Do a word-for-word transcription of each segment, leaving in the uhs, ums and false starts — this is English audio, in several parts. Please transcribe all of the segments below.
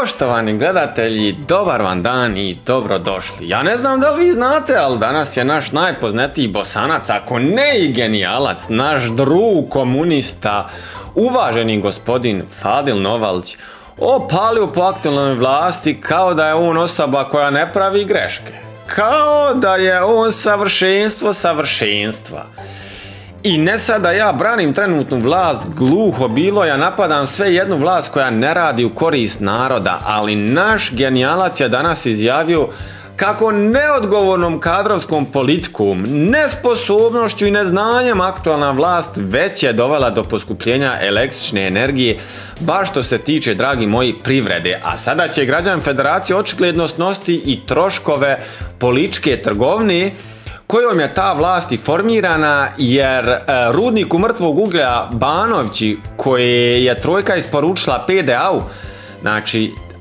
Poštovani gledatelji, dobar vam dan i dobrodošli. Ja ne znam da li vi znate, ali danas je naš najpoznatiji Bosanac, ako ne i genijalac, naš drug komunista, uvaženi gospodin Fadil Novalić, opalio po aktualnoj vlasti kao da je on osoba koja ne pravi greške. Kao da je on savršenstvo savršenstva. I ne sada ja branim trenutnu vlast, gluho bilo, ja napadam sve jednu vlast koja ne radi u korist naroda, ali naš genijalac je danas izjavio kako neodgovornom kadrovskom politikom, nesposobnošću i neznanjem aktualna vlast već je dovela do poskupljenja električne energije, baš što se tiče, dragi moji, privrede. A sada će građan federacije očigledno snositi i troškove političke trgovine, kojom je ta vlast i formirana, jer rudniku mrtvog uglja Banovići, koje je trojka isporučila P D A-u,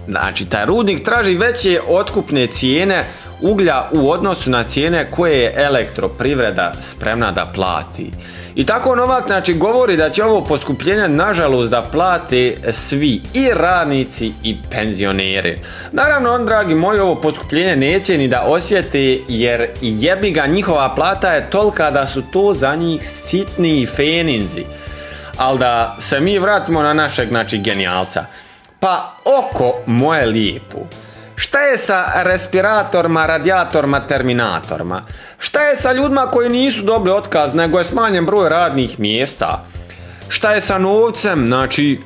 znači taj rudnik traži veće otkupne cijene uglja u odnosu na cijene koje je elektroprivreda spremna da plati. I tako Novak znači govori da će ovo poskupljenje nažalost da plate svi, i radnici i penzioneri. Naravno, on, dragi moji, ovo poskupljenje neće ni da osjete, jer jebiga njihova plata je tolika da su to za njih sitni feninzi. Ali da se mi vratimo na našeg znači genijalca. Pa oko moje lijepo. Šta je sa respiratorima, radijatorima, terminatorima? Šta je sa ljudima koji nisu dobili otkaz, nego je smanjen broj radnih mjesta? Šta je sa novcem, znači,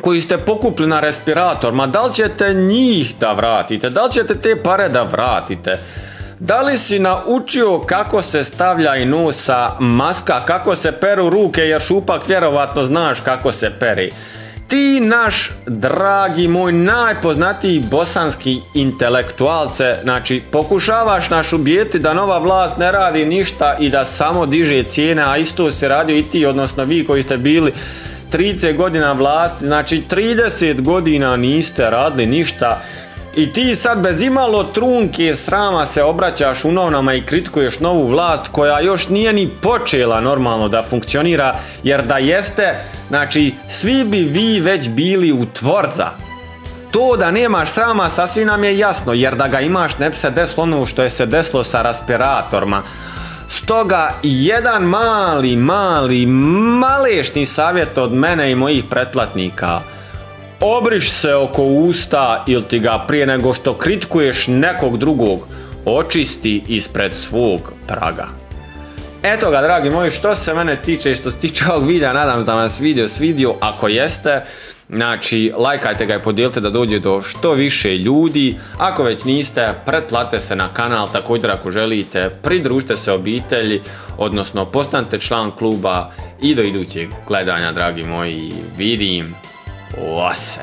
koji ste pokupili na respiratorima? Da li ćete njih da vratite? Da li ćete te pare da vratite? Da li si naučio kako se stavlja i nosa maska, kako se peru ruke, jer šupak vjerovatno znaš kako se peri? Ti, naš, dragi moj, najpoznatiji bosanski intelektualce, znači pokušavaš nas ubijeti da nova vlast ne radi ništa i da samo diže cijene, a isto se radio i ti, odnosno vi koji ste bili trideset godina vlasti, znači trideset godina niste radili ništa i ti sad bez imalo trunke srama se obraćaš unovnama i kritikuješ novu vlast koja još nije ni počela normalno da funkcionira, jer da jeste, znači, svi bi vi već bili u tvorca. To da nemaš srama sasvim nam je jasno, jer da ga imaš ne bi se desilo ono što je se desilo sa respiratorima. Stoga, jedan mali, mali, malešni savjet od mene i mojih pretplatnika. Obriš se oko usta ili ti ga prije nego što kritikuješ nekog drugog očisti ispred svog praga. Eto ga, dragi moji, što se mene tiče i što se tiče ovog videa, nadam se da vam se video svidio. Ako jeste, znači, lajkajte ga i podijelite da dođe do što više ljudi. Ako već niste, pretplatite se na kanal, također ako želite, pridružite se obitelji, odnosno postanite član kluba i do idućeg gledanja, dragi moji, vidim vas.